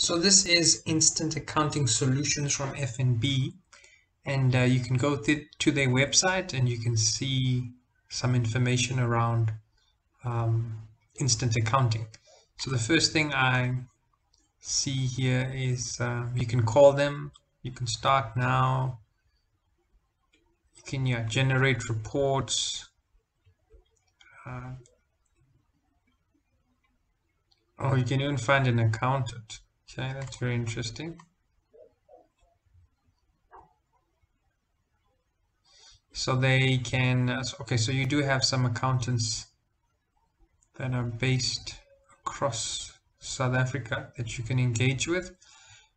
So this is Instant Accounting Solutions from FNB, and you can go to their website and you can see some information around instant accounting. So the first thing I see here is you can call them, you can start now, you can generate reports, or you can even find an accountant. Okay, that's very interesting. So they can, okay, so you do have some accountants that are based across South Africa that you can engage with.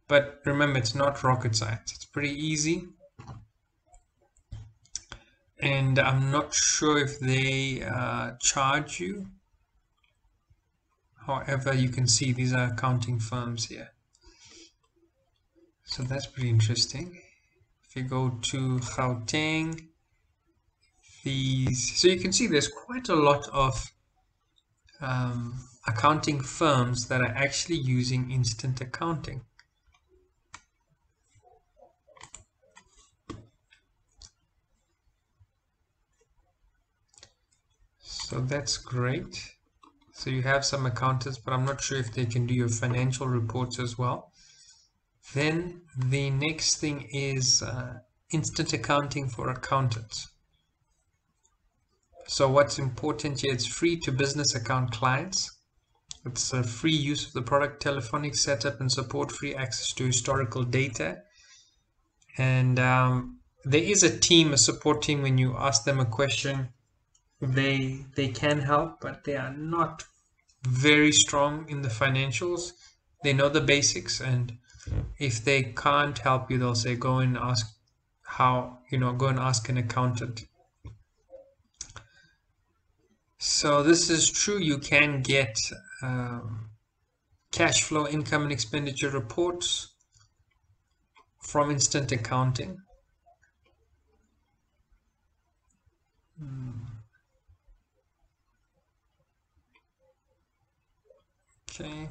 But remember, it's not rocket science. It's pretty easy. And I'm not sure if they charge you. However, you can see these are accounting firms here. So that's pretty interesting. If you go to Gauteng, these, so you can see there's quite a lot of accounting firms that are actually using instant accounting. So that's great. So you have some accountants, but I'm not sure if they can do your financial reports as well. Then the next thing is instant accounting for accountants. So what's important here, it's free to business account clients. It's a free use of the product, telephonic setup and support, free access to historical data. And there is a team, a support team. When you ask them a question, they can help, but they are not very strong in the financials. They know the basics, and if they can't help you, they'll say go and ask go and ask an accountant. So this is true. You can get cash flow, income and expenditure reports from instant accounting. Okay,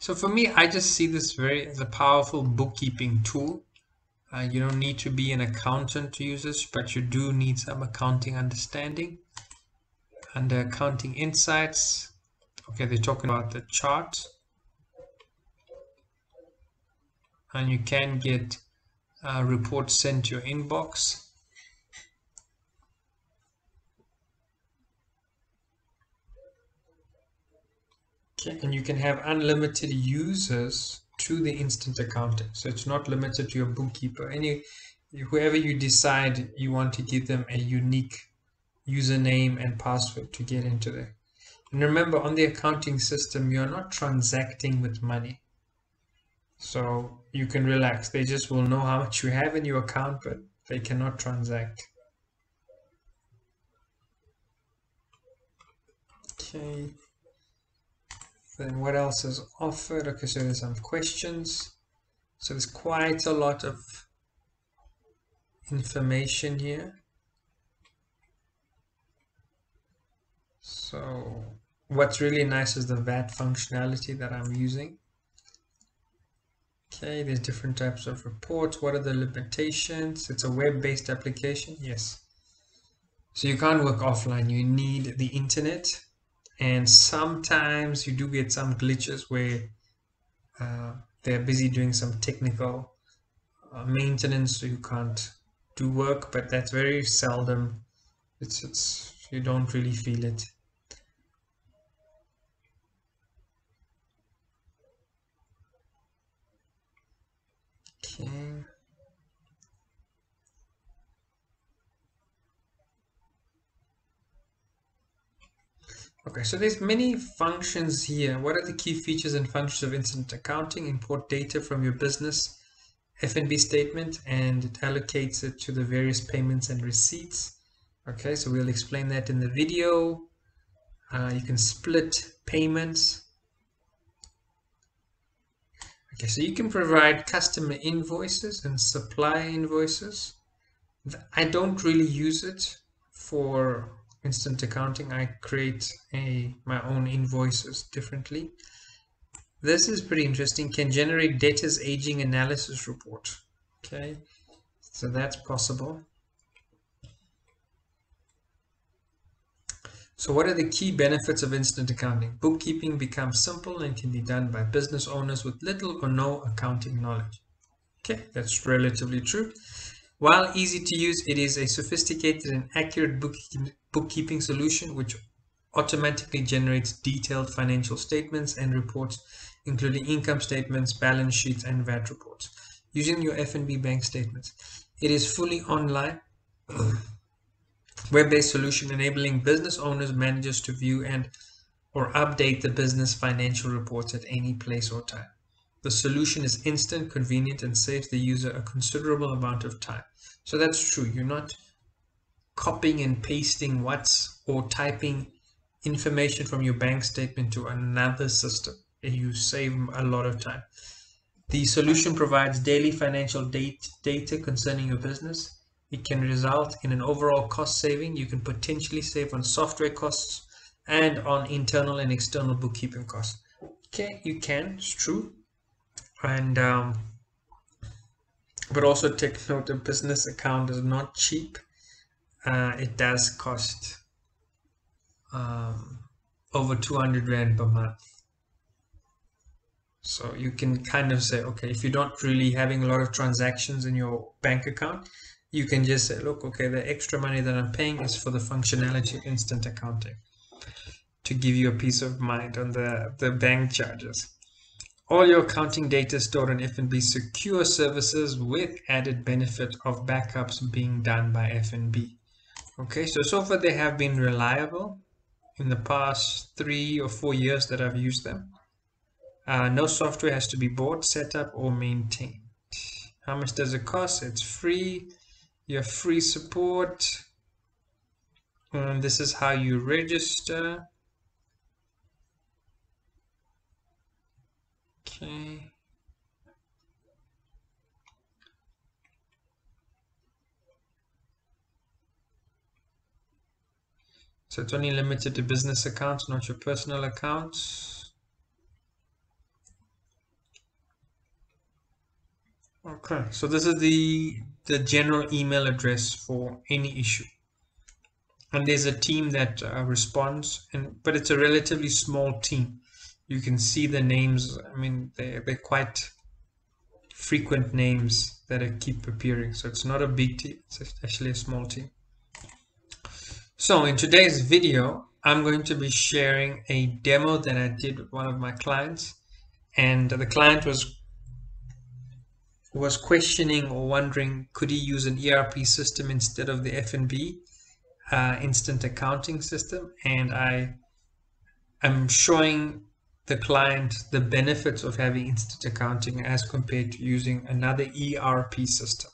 so for me, I just see this as a powerful bookkeeping tool. You don't need to be an accountant to use this, but you do need some accounting understanding. Under accounting insights, okay, they're talking about the chart, and you can get reports sent to your inbox. Okay. And you can have unlimited users to the instant accounting. So it's not limited to your bookkeeper. Whoever you decide you want to give them a unique username and password to get into there. And remember, on the accounting system, you're not transacting with money. So you can relax. They just will know how much you have in your account, but they cannot transact. Okay. Then what else is offered? Okay, so there's some questions. So there's quite a lot of information here. So what's really nice is the VAT functionality that I'm using. Okay, there's different types of reports. What are the limitations? It's a web-based application. Yes. So you can't work offline. You need the internet. And sometimes you do get some glitches where they're busy doing some technical maintenance, so you can't do work, but that's very seldom. It's you don't really feel it. Okay. Okay, so there's many functions here. What are the key features and functions of instant accounting? Import data from your business FNB statement, and it allocates it to the various payments and receipts. Okay, so we'll explain that in the video. You can split payments. Okay, so you can provide customer invoices and supplier invoices. I don't really use it for instant accounting. I create my own invoices differently. This is pretty interesting. Can generate debtors aging analysis report. Okay, so that's possible. So what are the key benefits of instant accounting? Bookkeeping becomes simple and can be done by business owners with little or no accounting knowledge. Okay, that's relatively true. While easy to use, it is a sophisticated and accurate bookkeeping solution which automatically generates detailed financial statements and reports, including income statements, balance sheets, and VAT reports, using your FNB bank statements. It is fully online. Web-based solution enabling business owners, managers to view and or update the business financial reports at any place or time. The solution is instant, convenient, and saves the user a considerable amount of time. So that's true. You're not copying and pasting what's or typing information from your bank statement to another system. You save a lot of time. The solution provides daily financial data concerning your business. It can result in an overall cost saving. You can potentially save on software costs and on internal and external bookkeeping costs. Okay, you can, it's true. And but also take note, a business account is not cheap. It does cost over 200 Rand per month. So you can kind of say, okay, if you're not really having a lot of transactions in your bank account, you can just say, look, okay, the extra money that I'm paying is for the functionality of instant accounting to give you a peace of mind on the bank charges. All your accounting data stored on FNB secure services with added benefit of backups being done by FNB. Okay, so far they have been reliable in the past 3 or 4 years that I've used them. No software has to be bought, set up, or maintained. How much does it cost? It's free. You have free support, and this is how you register. Okay. So it's only limited to business accounts, not your personal accounts. Okay, so this is the general email address for any issue, and there's a team that responds, but it's a relatively small team. You can see the names. I mean, they're quite frequent names that keep appearing, so it's not a big team, it's actually a small team. So in today's video, I'm going to be sharing a demo that I did with one of my clients, and the client was questioning or wondering, could he use an ERP system instead of the FNB instant accounting system? And I am showing the client the benefits of having instant accounting as compared to using another ERP system.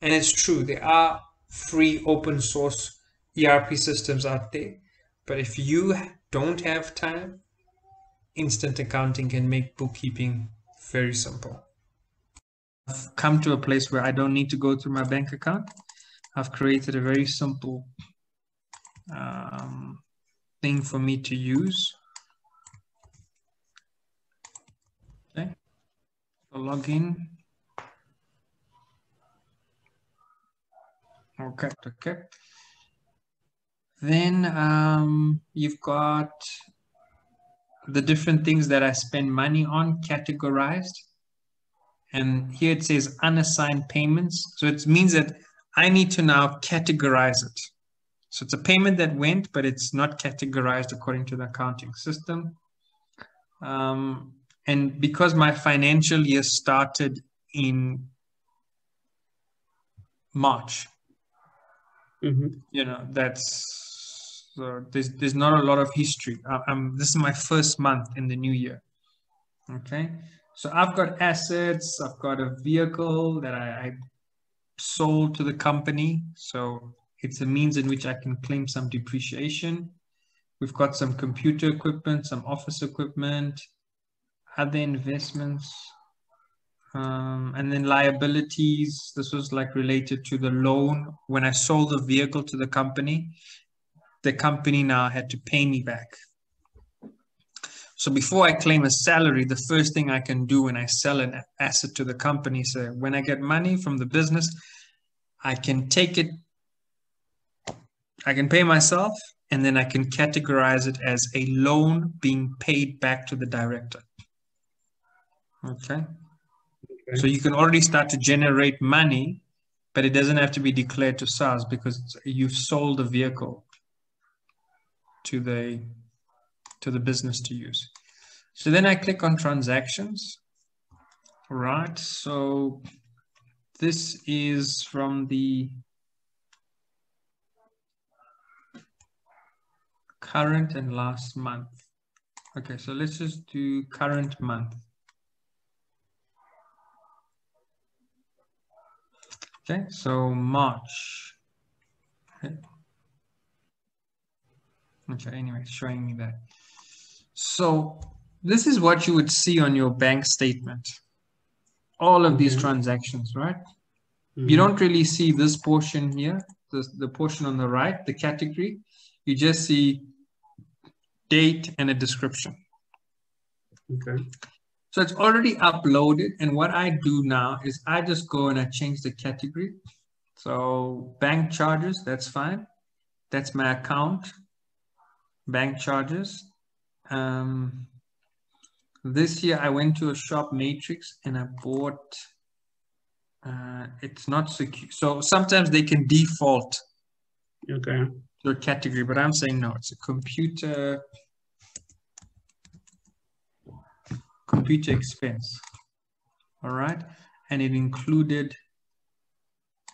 And it's true, there are free open source ERP systems out there, but if you don't have time, instant accounting can make bookkeeping very simple. I've come to a place where I don't need to go through my bank account. I've created a very simple thing for me to use. Okay, so log in. Okay. Then you've got the different things that I spend money on categorized. And here it says unassigned payments. So it means that I need to now categorize it. So it's a payment that went, but it's not categorized according to the accounting system. And because my financial year started in March, you know, that's, so there's not a lot of history. This is my first month in the new year, okay? So I've got assets, I've got a vehicle that I sold to the company. So it's a means in which I can claim some depreciation. We've got some computer equipment, some office equipment, other investments, and then liabilities. This was like related to the loan. When I sold the vehicle to the company now had to pay me back. So before I claim a salary, the first thing I can do when I sell an asset to the company, so when I get money from the business, I can take it, I can pay myself, and then I can categorize it as a loan being paid back to the director. Okay. So you can already start to generate money, but it doesn't have to be declared to SARS because you've sold a vehicle to the business to use. So then I click on transactions. All right. So this is from the current and last month. Okay, so let's just do current month. Okay, so March. Okay. Okay, anyway, showing me that. So this is what you would see on your bank statement. All of these transactions, right? You don't really see this portion here, the portion on the right, the category. You just see date and a description. Okay. So it's already uploaded. And what I do now is I just go and I change the category. So bank charges, that's fine. That's my account, bank charges. This year I went to a shop, Matrix, and I bought, it's not secure. So sometimes they can default to a category, but I'm saying no, it's a computer expense, all right? And it included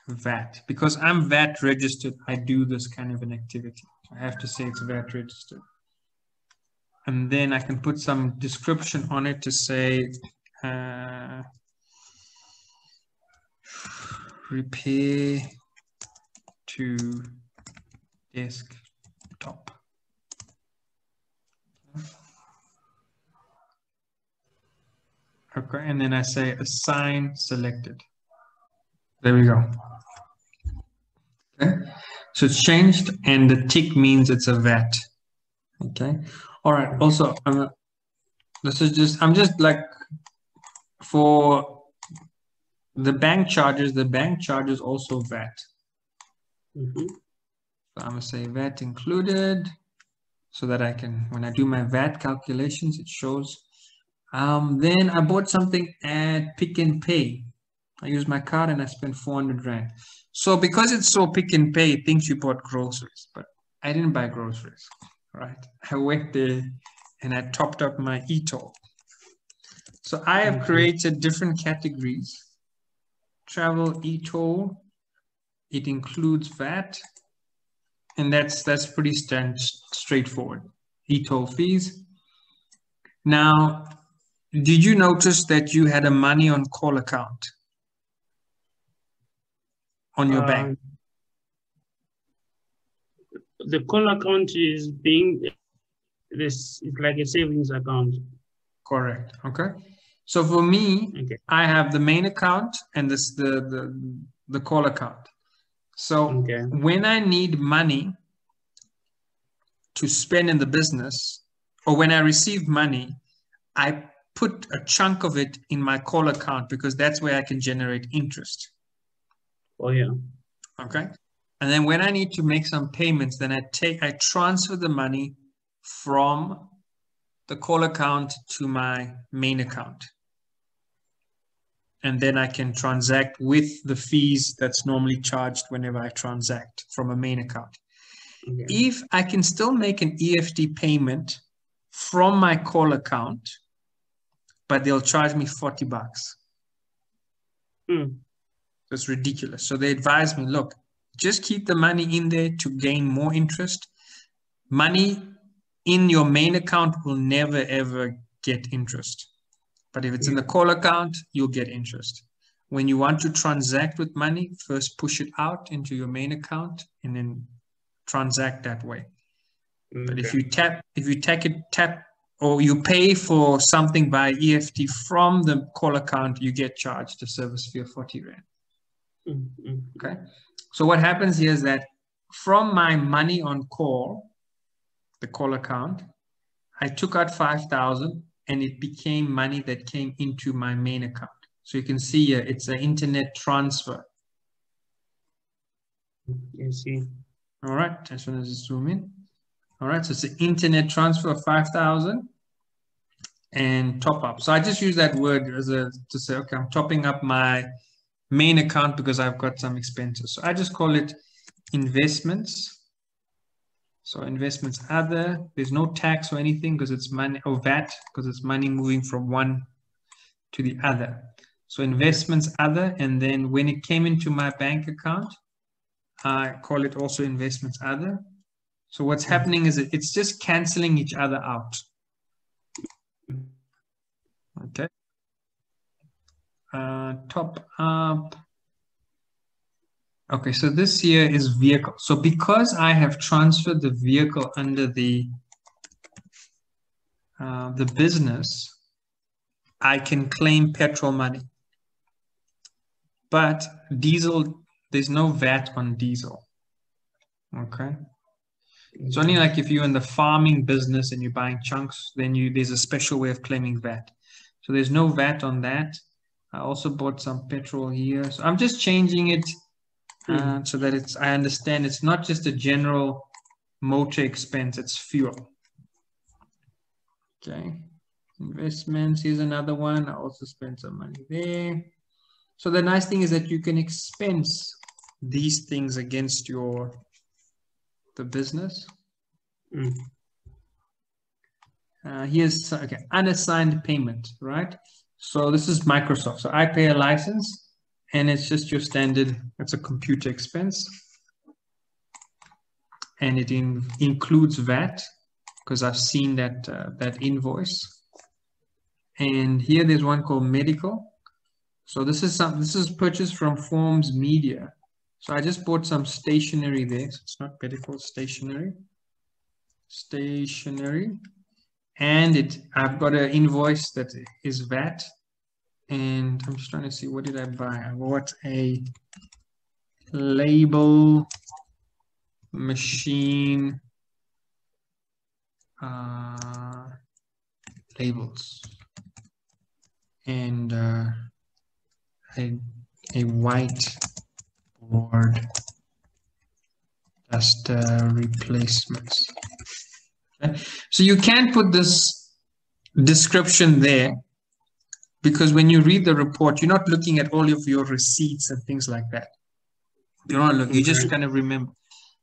VAT. Because I'm VAT registered, I do this kind of an activity. I have to say it's VAT registered. And then I can put some description on it to say, repair to desktop. Okay, and then I say assign selected. There we go. Okay, so it's changed and the tick means it's a VAT. Okay. All right. Also, this is just, I'm just like for the bank charges also VAT. So I'm going to say VAT included so that I can, when I do my VAT calculations, it shows. Then I bought something at Pick n Pay. I used my card and I spent 400 Rand. So because it's so Pick n Pay, it thinks you bought groceries, but I didn't buy groceries, right? I went there and I topped up my e-toll. So I have created different categories. Travel, e-toll, it includes VAT. And that's pretty straightforward. E-toll fees. Now, did you notice that you had a money on call account on your bank? The call account is being this, it's like a savings account. Correct. Okay. So for me, I have the main account and this the call account. So when I need money to spend in the business, or when I receive money, I put a chunk of it in my call account because that's where I can generate interest. Oh yeah. Okay. And then when I need to make some payments, then I transfer the money from the call account to my main account. And then I can transact with the fees that's normally charged whenever I transact from a main account. If I can still make an EFT payment from my call account, but they'll charge me 40 bucks. That's ridiculous. So they advise me, look, just keep the money in there to gain more interest. Money in your main account will never, ever get interest. But if it's in the call account, you'll get interest. When you want to transact with money, first push it out into your main account and then transact that way. But if you you pay for something by EFT from the call account, you get charged a service fee of 40 Rand. Okay. So what happens here is that from my money on call, the call account, I I took out 5,000 and it became money that came into my main account. So you can see here, it's an internet transfer. You see. All right, I just want to zoom in. All right, so it's an internet transfer of 5,000 and top up. So I just use that word as a, to say, okay, I'm topping up my main account because I've got some expenses. So I just call it investments. So investments other, there's no tax or anything because it's money, or VAT, because it's money moving from one to the other. So investments other, and then when it came into my bank account, I call it also investments other. So what's happening is it's just canceling each other out. Okay. Top up. Okay, so this here is vehicle. So because I have transferred the vehicle under the business, I can claim petrol money. But diesel, there's no VAT on diesel. Okay. It's only like if you're in the farming business and you're buying chunks, then there's a special way of claiming VAT. So there's no VAT on that. I also bought some petrol here. So I'm just changing it so that it's, I understand it's not just a general motor expense, it's fuel. Okay. Investments, here's another one. I also spent some money there. So the nice thing is that you can expense these things against the business. Here's, okay, unassigned payment, right? So this is Microsoft. So I pay a license and it's just your standard, it's a computer expense. And it includes VAT because I've seen that, that invoice. And here there's one called medical. So this is purchased from Forms Media. So I just bought some stationery there. So it's not medical, stationery. Stationery. And I've got an invoice that is VAT. And I'm just trying to see, what did I buy? I bought a label machine labels. And a white board duster replacements. Okay. So you can put this description there because when you read the report, you're not looking at all of your receipts and things like that. You're not looking, you just kind of remember.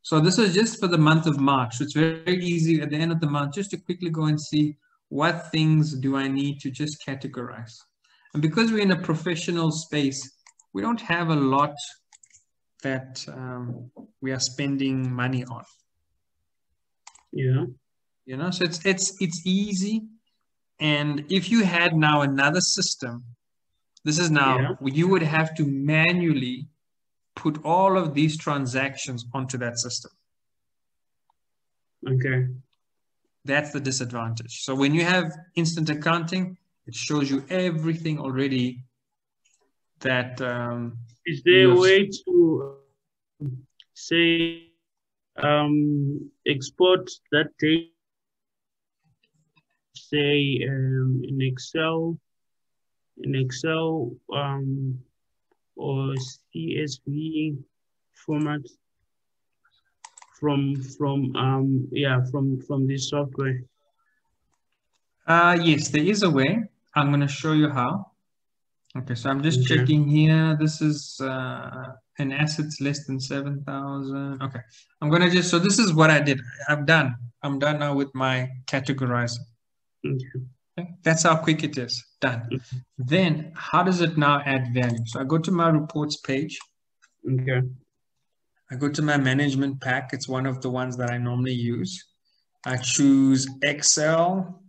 So this is just for the month of March. So it's very easy at the end of the month just to quickly go and see what things do I need to just categorize. And because we're in a professional space, we don't have a lot that we are spending money on. Yeah. You know, so it's easy. And if you had now another system, this is now, you would have to manually put all of these transactions onto that system. Okay. That's the disadvantage. So when you have instant accounting, it shows you everything already that... is there a way to say export that data, say in Excel or CSV format from this software? Yes, there is a way. I'm going to show you how. Okay, so I'm just checking here. This is an assets less than 7,000. Okay, I'm going to just, so this is what I did. I'm done now with my categorizing. Okay, that's how quick it is. Done. Then how does it now add value? So I go to my reports page. Okay. I go to my management pack. It's one of the ones that I normally use. I choose Excel.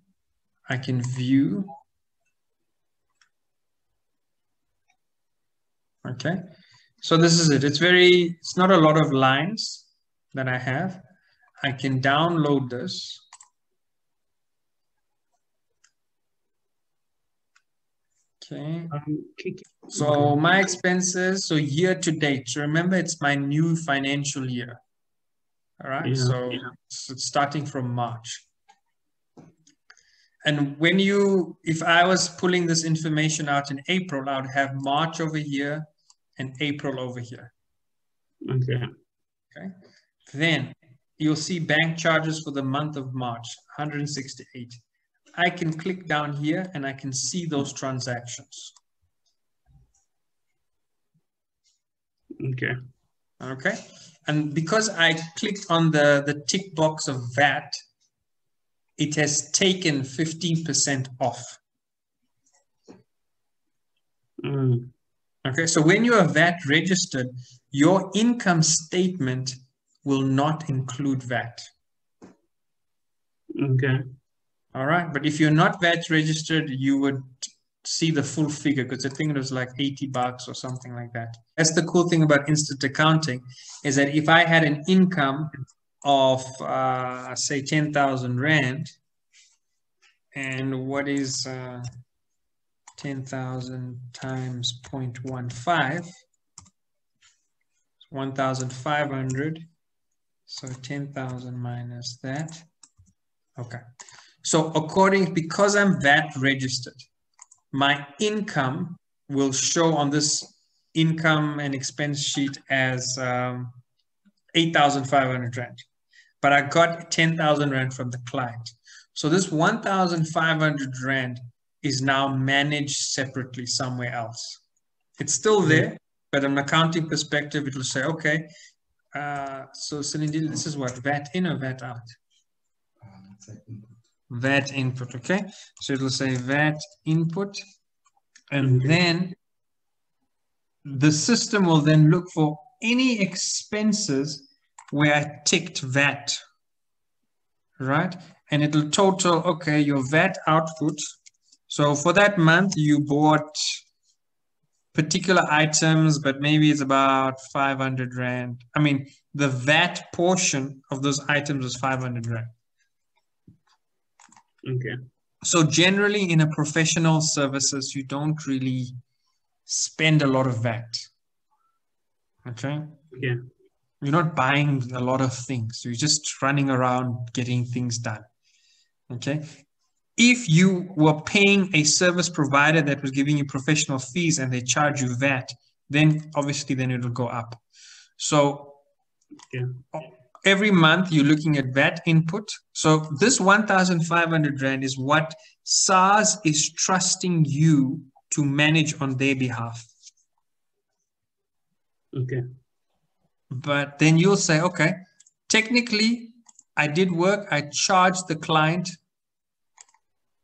I can view. Okay, so this is it. It's very, it's not a lot of lines that I have. I can download this. Okay, so my expenses, so year to date. So remember, it's my new financial year. All right, so it's starting from March. And when you, if I was pulling this information out in April, I would have March over here and April over here. Okay. Okay. Then you'll see bank charges for the month of March, 168. I can click down here and I can see those transactions. Okay. Okay. And because I clicked on the tick box of VAT, it has taken 15% off. Mm. Okay, so when you are VAT registered, your income statement will not include VAT. Okay. All right, but if you're not VAT registered, you would see the full figure, because I think it was like $80 or something like that. That's the cool thing about instant accounting, is that if I had an income of say 10,000 Rand, and what is 10,000 times 0.15, 1,500, so 10,000 minus that. Okay, so according, because I'm VAT registered, my income will show on this income and expense sheet as 8,500 Rand. But I got 10,000 Rand from the client. So this 1,500 Rand is now managed separately somewhere else. It's still there, but from an accounting perspective, it will say, okay, so Celine, this is what, VAT in or VAT out? VAT input, okay? So it will say VAT input. And then the system will then look for any expenses where I ticked VAT, right? And it'll total, okay, your VAT output. So for that month, you bought particular items, but maybe it's about 500 Rand. I mean, the VAT portion of those items was 500 Rand. Okay. So generally in a professional services, you don't really spend a lot of VAT, okay? Yeah. You're not buying a lot of things. You're just running around getting things done, okay? If you were paying a service provider that was giving you professional fees and they charge you VAT, then obviously then it'll go up. So yeah, every month you're looking at VAT input. So this 1,500 Rand is what SARS is trusting you to manage on their behalf. Okay. But then you'll say, okay, technically I did work, I charged the client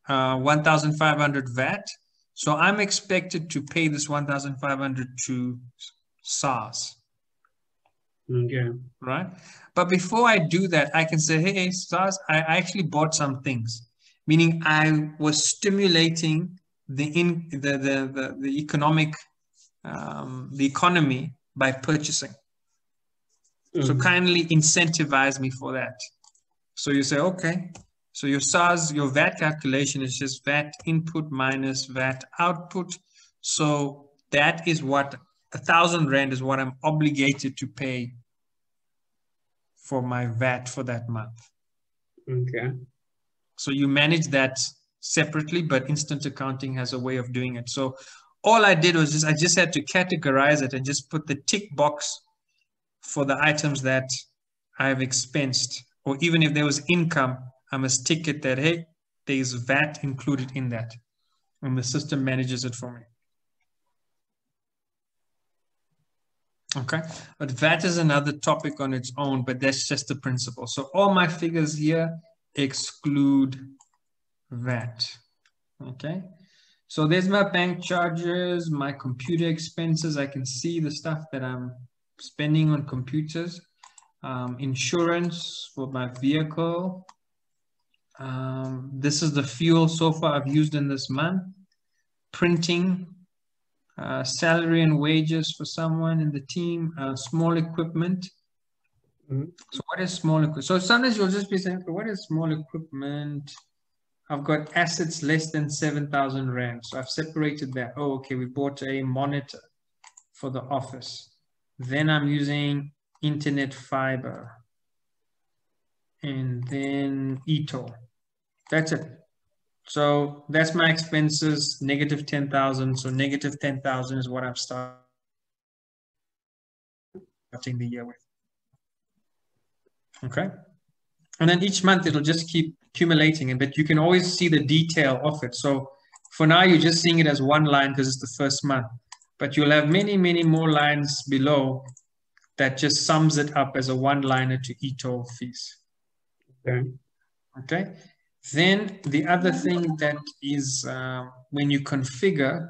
1,500 VAT. So I'm expected to pay this 1,500 to SARS. Okay. Right? But before I do that, I can say, hey, SARS, I actually bought some things, meaning I was stimulating the economic, the economy by purchasing. So kindly incentivize me for that. So you say, okay, so your SARS, your VAT calculation is just VAT input minus VAT output. So that is what 1,000 Rand is what I'm obligated to pay for my VAT for that month. Okay. So you manage that separately, but instant accounting has a way of doing it. So all I did was just, I just had to categorize it and just put the tick box for the items that I've expensed, or even if there was income, I must tick it that, hey, there's VAT included in that, and the system manages it for me. Okay, but VAT is another topic on its own, but that's just the principle. So all my figures here exclude VAT, okay? So there's my bank charges, my computer expenses. I can see the stuff that I'm spending on computers, insurance for my vehicle. This is the fuel so far I've used in this month, printing, salary and wages for someone in the team, small equipment. So what is small equipment? So sometimes you'll just be saying, what is small equipment? I've got assets less than 7,000 Rand. So I've separated that. Oh, okay, we bought a monitor for the office. Then I'm using internet fiber and then eToll. That's it. So that's my expenses, negative 10,000. So negative 10,000 is what I'm starting the year with. Okay. And then each month it'll just keep accumulating, but you can always see the detail of it. So for now, you're just seeing it as one line because it's the first month, but you'll have many, many more lines below that just sums it up as a one-liner to eat all fees. Okay. Okay. Then the other thing that is when you configure,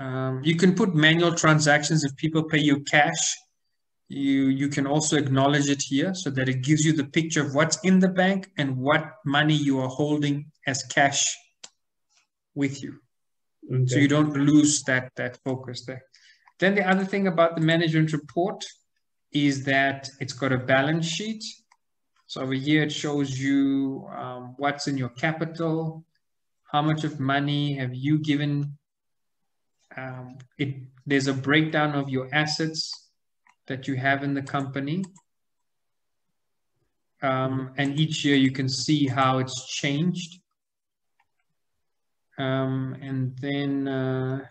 you can put manual transactions. If people pay you cash, you can also acknowledge it here so that it gives you the picture of what's in the bank and what money you are holding as cash with you. Okay. So you don't lose that focus there. Then the other thing about the management report is that it's got a balance sheet. So over here, it shows you what's in your capital, how much of money have you given. There's a breakdown of your assets that you have in the company. And each year you can see how it's changed. And then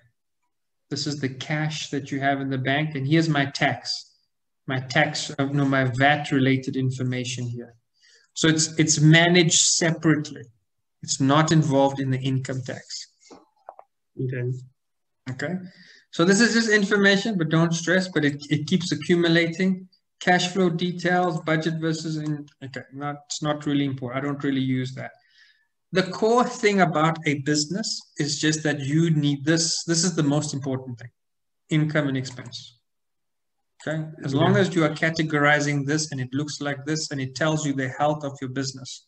this is the cash that you have in the bank. And here's my tax. My VAT related information here. So it's managed separately. It's not involved in the income tax. Okay. Okay. So this is just information, but don't stress, but it keeps accumulating. Cash flow details, budget versus it's not really important. I don't really use that. The core thing about a business is just that you need this. This is the most important thing, income and expense. Okay. As long as you are categorizing this and it looks like this and it tells you the health of your business.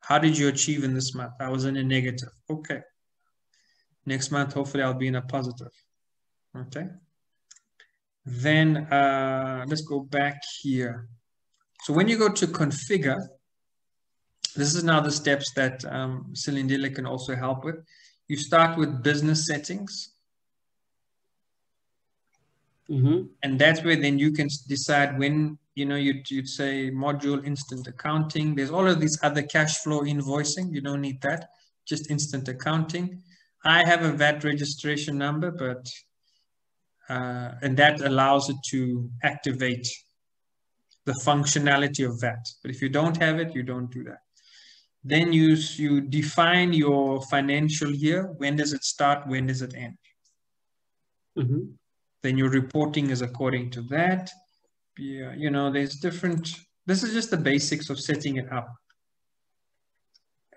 How did you achieve in this month? I was in a negative. Okay. Next month, hopefully I'll be in a positive. Okay. Then let's go back here. So when you go to configure, this is now the steps that Silindile can also help with. You start with business settings. Mm-hmm. And that's where then you can decide when, you'd say module instant accounting. There's all of these other cash flow invoicing. You don't need that, just instant accounting. I have a VAT registration number, but, and that allows it to activate the functionality of VAT. But if you don't have it, you don't do that. Then you define your financial year. When does it start? When does it end? Mm-hmm. Then your reporting is according to that. Yeah, there's different, this is just the basics of setting it up.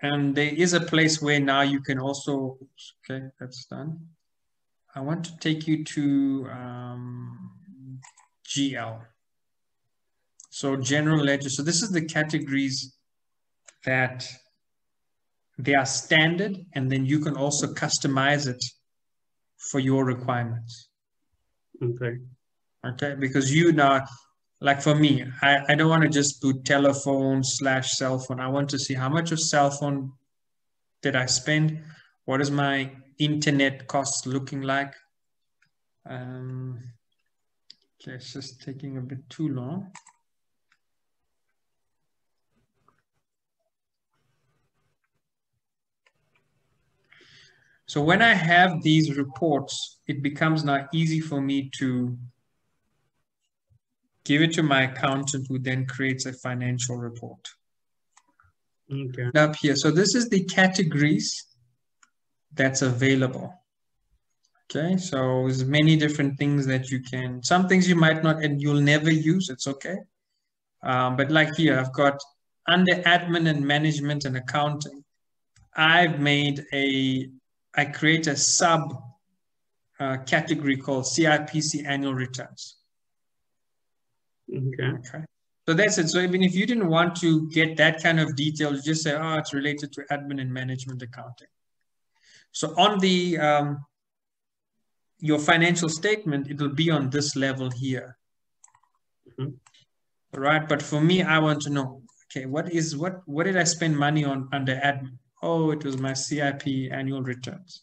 And there is a place where now you can also, okay, that's done. I want to take you to GL. So general ledger, so this is the categories that they are standard, and then you can also customize it for your requirements. Okay. Okay, because like for me, I don't want to just do telephone/cell phone. I want to see how much of cell phone did I spend? What is my internet cost looking like? Okay, it's just taking a bit too long. So when I have these reports, it becomes now easy for me to give it to my accountant, who then creates a financial report. Okay. Up here. So this is the categories that's available. Okay. So there's many different things that you can, some things you might not, and you'll never use. It's okay. But like here, I've got under admin and management and accounting. I've made I create a sub category called CIPC annual returns. Okay. Okay. So that's it. So even if you didn't want to get that kind of detail, you just say, oh, it's related to admin and management accounting. So on the, your financial statement, it'll be on this level here. Mm-hmm. All right. But for me, I want to know, okay, what did I spend money on under admin? Oh, it was my CIP annual returns.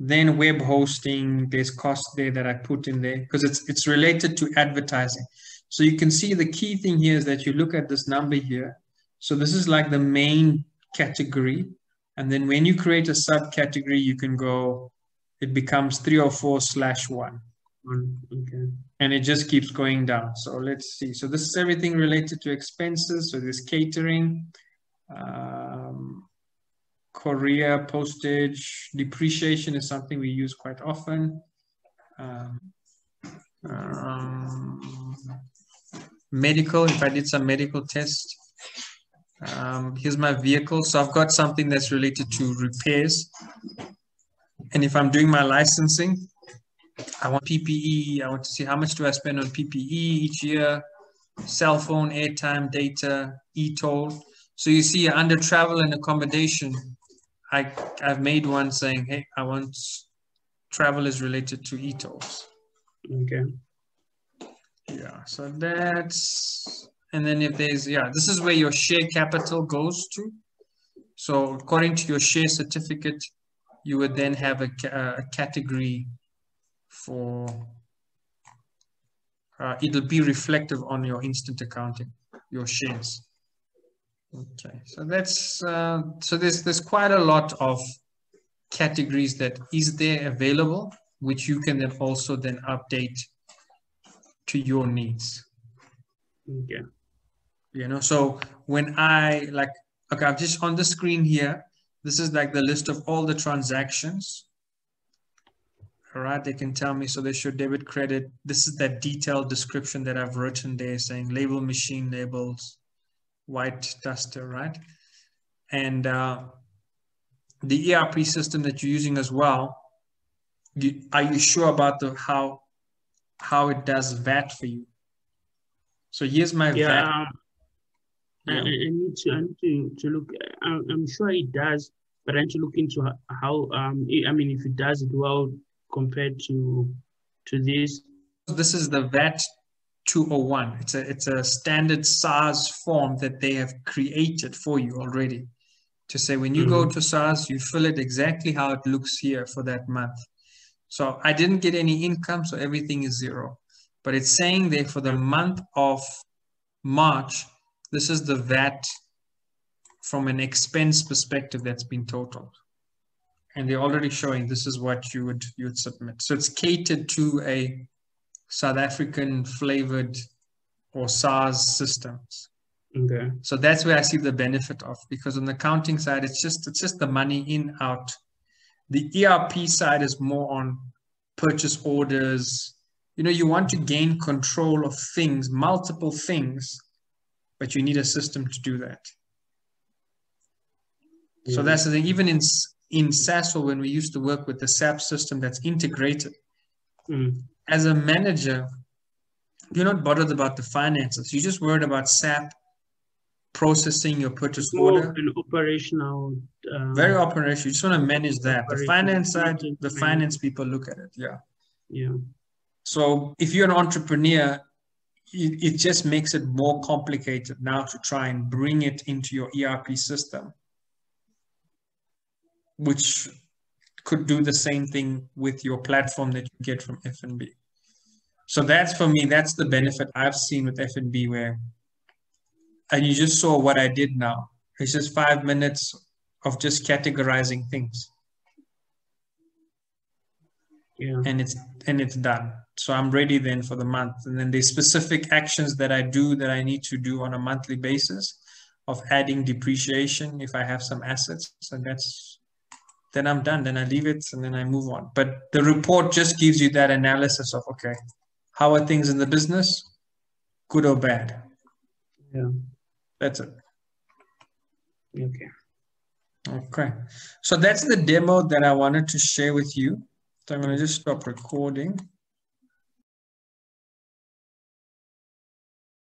Then web hosting, there's cost there that I put in there because it's related to advertising. So you can see the key thing here is that you look at this number here. So this is like the main category And then when you create a subcategory, you can go, it becomes 304/1. Okay. And it just keeps going down. So let's see. So this is everything related to expenses. So there's catering, courier, postage, depreciation is something we use quite often. Medical, if I did some medical tests. Here's my vehicle. So I've got something that's related to repairs. And if I'm doing my licensing, I want PPE. I want to see how much do I spend on PPE each year, cell phone, airtime, data, e-toll. So you see under travel and accommodation, I've made one saying, hey, I want travel is related to e-tolls. Okay. Yeah, so that's, and then if there's, yeah, this is where your share capital goes to. So according to your share certificate, you would then have a category for, it'll be reflective on your instant accounting, your shares. Okay, so that's, so there's quite a lot of categories that is there available, which you can then also then update to your needs. Okay. You know, so when I like, okay, I'm just on the screen here. This is like the list of all the transactions. All right, they can tell me, so they should debit credit. This is that detailed description that I've written there saying label machine labels, white duster, right? And the ERP system that you're using as well, are you sure about the how it does VAT for you? So here's my VAT. I need to look. I'm sure it does, but I need to look into how. I mean, if it does it well compared to this. This is the VAT 201. It's a standard SARS form that they have created for you already. To say when you go to SARS, you fill it exactly how it looks here for that month. So I didn't get any income, so everything is zero. But it's saying there for the month of March, this is the VAT from an expense perspective that's been totaled. And they're already showing this is what you would submit. So it's catered to a South African flavored or SARS systems. Okay. So that's where I see the benefit of, because on the accounting side, it's just the money in, out. The ERP side is more on purchase orders. You know, you want to gain control of things, multiple things, but you need a system to do that. Yeah. So that's the thing. Even in Sasol, when we used to work with the SAP system that's integrated, as a manager, you're not bothered about the finances. You're just worried about SAP processing your purchase order. An operational. Very operational. You just want to manage that. The finance side, the finance people look at it. Yeah. Yeah. So if you're an entrepreneur, it just makes it more complicated now to try and bring it into your ERP system, which could do the same thing with your platform that you get from FNB. So that's, for me, that's the benefit I've seen with FNB, where, and you just saw what I did now. It's just 5 minutes of just categorizing things. Yeah. And it's done. So I'm ready then for the month. And then there's specific actions that I do that I need to do on a monthly basis of adding depreciation if I have some assets. So that's, then I'm done. Then I leave it and then I move on. But the report just gives you that analysis of, okay, how are things in the business? Good or bad? Yeah. That's it. Okay. Okay. So that's the demo that I wanted to share with you. So I'm going to just stop recording.